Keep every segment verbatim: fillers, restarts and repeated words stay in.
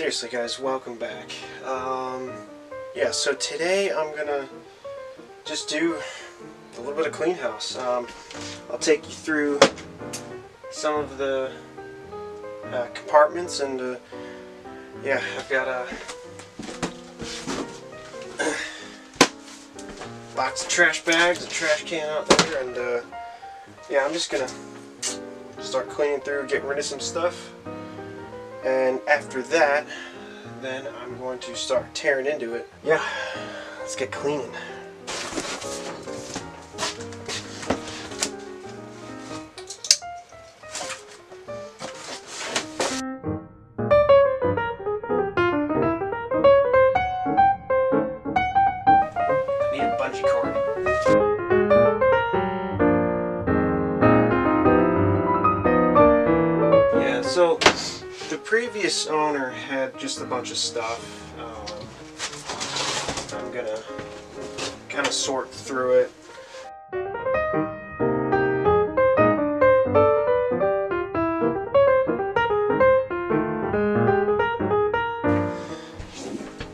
Seriously guys, welcome back. Um, yeah, so today I'm gonna just do a little bit of clean house. Um, I'll take you through some of the uh, compartments and uh, yeah, I've got a box of trash bags, a trash can out there, and uh, yeah, I'm just gonna start cleaning through, getting rid of some stuff. And after that, then I'm going to start tearing into it. Yeah, let's get cleaning. I need a bungee cord. Yeah, so the previous owner had just a bunch of stuff. Um, I'm gonna kind of sort through it.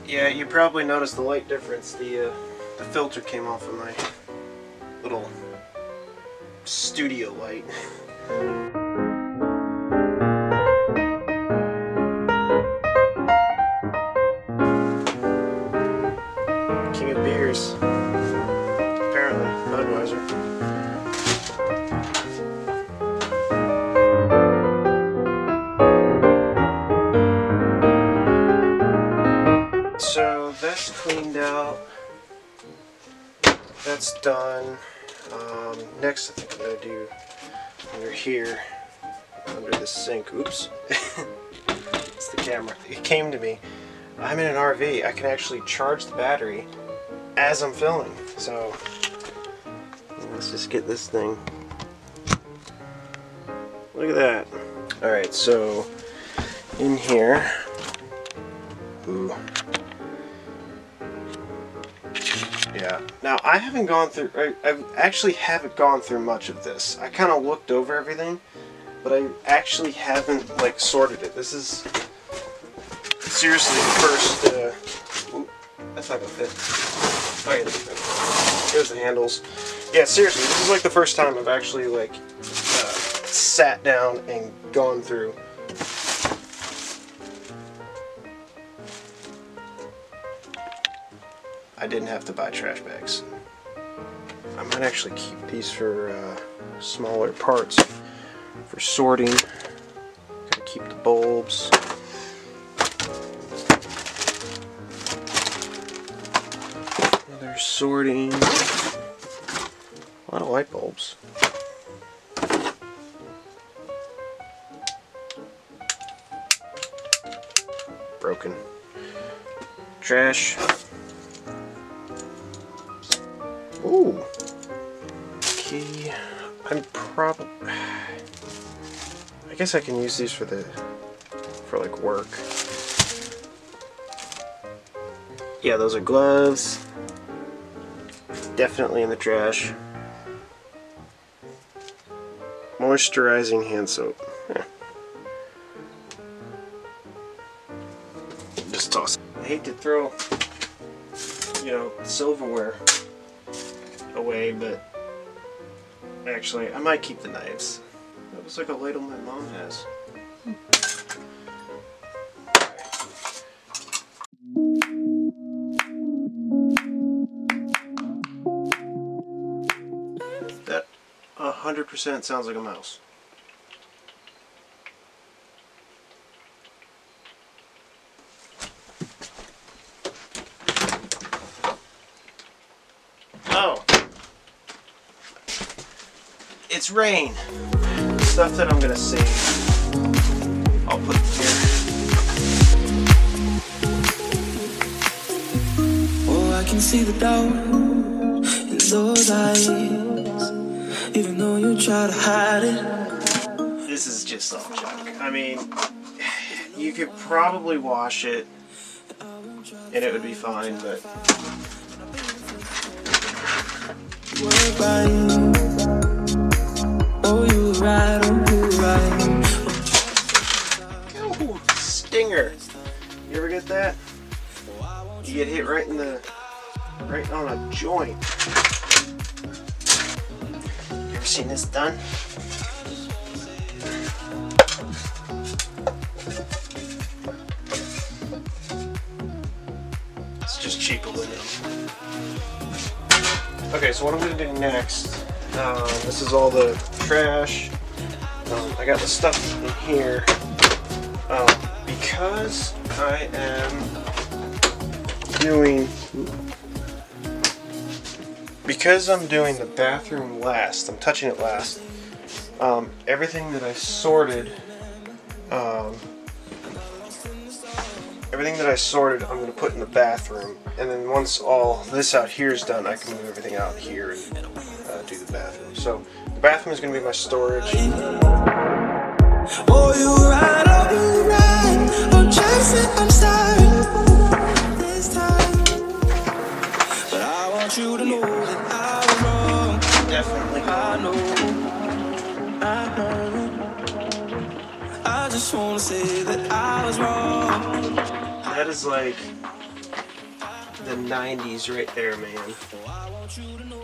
Yeah, you probably noticed the light difference. The uh, the filter came off of my little studio light. Beers, apparently, Budweiser. So that's cleaned out, that's done. Um, next I think I'm going to do under here, under the sink. Oops, it's the camera. It came to me, I'm in an R V, I can actually charge the battery as I'm filming. So let's just get this thing. Look at that. Alright, so in here, ooh. Yeah, now I haven't gone through, I, I actually haven't gone through much of this. I kind of looked over everything, but I actually haven't like sorted it. This is seriously the first, uh, ooh, that's not gonna fit. Oh, yeah, there's the handles. Yeah, seriously, this is like the first time I've actually like uh, sat down and gone through. I didn't have to buy trash bags. I might actually keep these for uh, smaller parts for sorting. Gotta keep the bulbs. Sorting. A lot of light bulbs. Broken. Trash. Ooh. Key. I'm probably, I guess I can use these for the, for like work. Yeah, those are gloves. Definitely in the trash. Moisturizing hand soap. Huh. Just toss it. I hate to throw, you know, silverware away, but actually, I might keep the knives. That was like a ladle my mom has. Hmm. one hundred percent sounds like a mouse. Oh! It's rain! Stuff that I'm gonna save, I'll put it here. Oh, I can see the doubt in those eyes. Even though you try to hide it. This is just all junk. I mean, you could probably wash it and it would be fine, but oh, stinger. that, you get hit right in the, right on a joint. You ever seen this done? It's just cheap aluminum. Okay, so what I'm going to do next, um, this is all the trash. Um, I got the stuff in here. Um, because I am doing, because I'm doing the bathroom last, I'm touching it last, um, everything that I sorted, um, everything that I sorted I'm going to put in the bathroom, and then once all this out here is done, I can move everything out here and uh, do the bathroom. So the bathroom is going to be my storage. Oh, you ride up, you ride. I'm chasing, I'm starting this time. But I want you to know that I'm wrong. Definitely. I know, I know. I just want to say that I was wrong. That is like the nineties right there, man. Oh, I want you to know.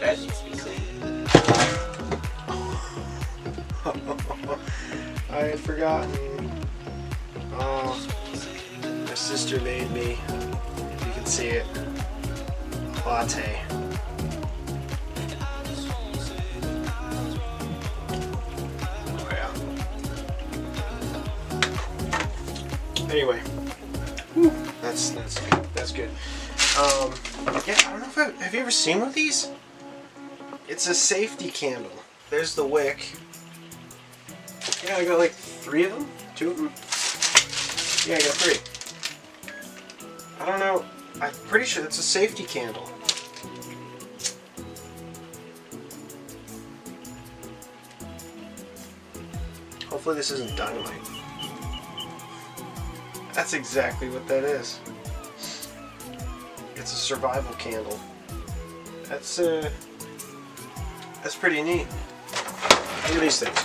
That needs to be clean. I had forgotten. Oh, my sister made me, you can see it, a latte. Oh yeah. Anyway, whew, that's that's good. That's good. Um, yeah, I don't know if I, have you ever seen one of these? It's a safety candle. There's the wick. Yeah, I got like three of them? Two of them? Yeah, I got three. I don't know. I'm pretty sure that's a safety candle. Hopefully this isn't dynamite. That's exactly what that is. It's a survival candle. That's a... Uh, That's pretty neat. Look at these things.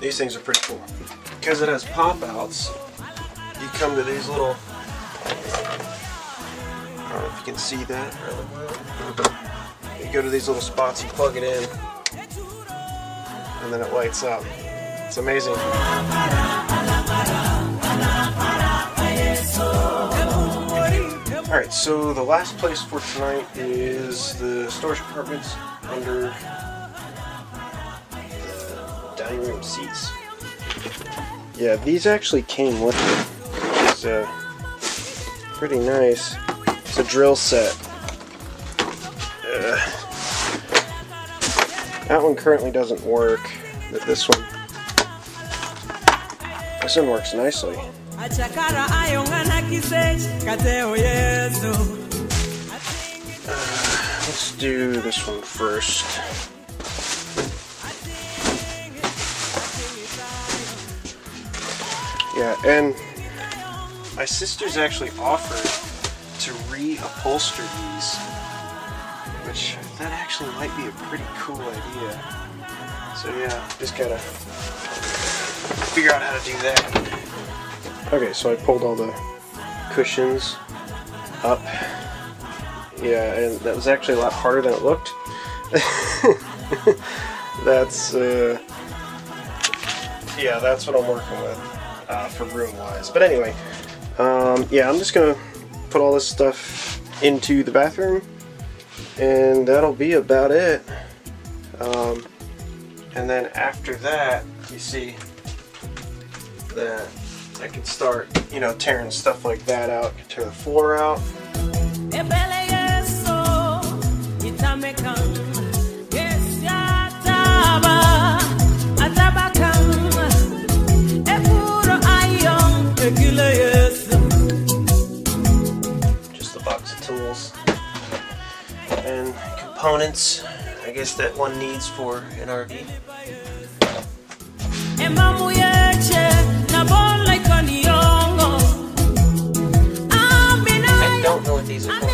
These things are pretty cool. Because it has pop-outs, you come to these little... I don't know if you can see that. Really. You go to these little spots, you plug it in, and then it lights up. It's amazing. Alright, so the last place for tonight is the storage compartments under the dining room seats. Yeah, these actually came with it. It's uh, pretty nice. It's a drill set. Uh, that one currently doesn't work, but this one, this one works nicely. Uh, let's do this one first. Yeah, and my sister's actually offered to reupholster these, which that actually might be a pretty cool idea. So yeah, just gotta figure out how to do that. Okay, so I pulled all the cushions up. Yeah, and that was actually a lot harder than it looked. That's, uh, yeah, that's what I'm working with uh, for room-wise. But anyway, um, yeah, I'm just gonna put all this stuff into the bathroom, and that'll be about it. Um, and then after that, you see that I can start, you know, tearing stuff like that out, tear the floor out. Just a box of tools and components, I guess, that one needs for an R V. I don't know what these are for.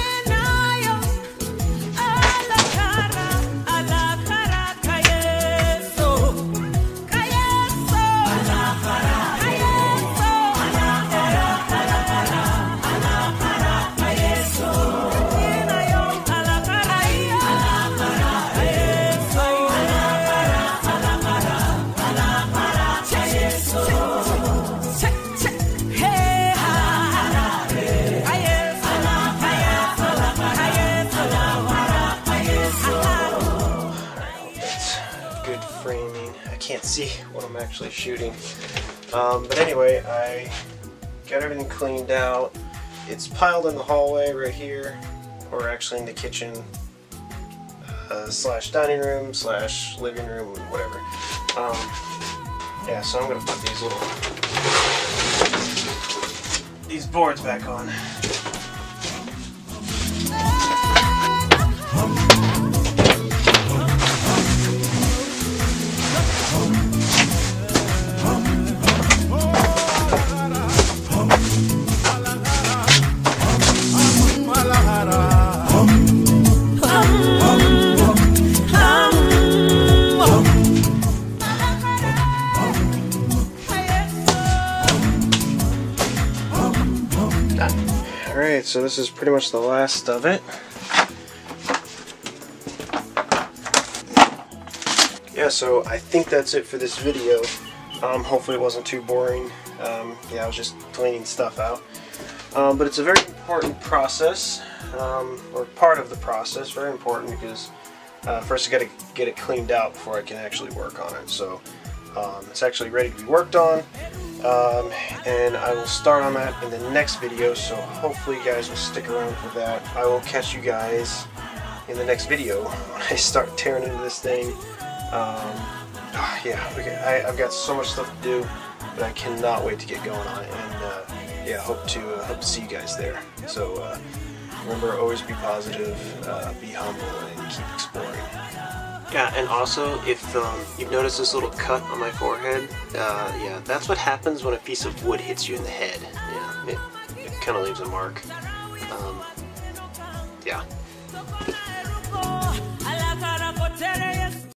good framing. I can't see what I'm actually shooting. Um, but anyway, I got everything cleaned out. It's piled in the hallway right here, or actually in the kitchen uh, slash dining room slash living room, whatever. Um, yeah, so I'm gonna put these little these boards back on. Alright, so this is pretty much the last of it. Yeah, so I think that's it for this video. Um, hopefully it wasn't too boring. Um, yeah, I was just cleaning stuff out. Um, but it's a very important process, um, or part of the process, very important, because uh, first I gotta get it cleaned out before I can actually work on it. So um, it's actually ready to be worked on. Um, and I will start on that in the next video, so hopefully you guys will stick around for that. I will catch you guys in the next video when I start tearing into this thing. Um, oh, yeah, okay, I, I've got so much stuff to do, but I cannot wait to get going on it, and uh, yeah, hope to, uh, hope to see you guys there. So uh, remember, always be positive, uh, be humble, and keep exploring. Yeah, and also, if um, you've noticed this little cut on my forehead, uh, yeah, that's what happens when a piece of wood hits you in the head. Yeah, it, it kind of leaves a mark. Um, yeah.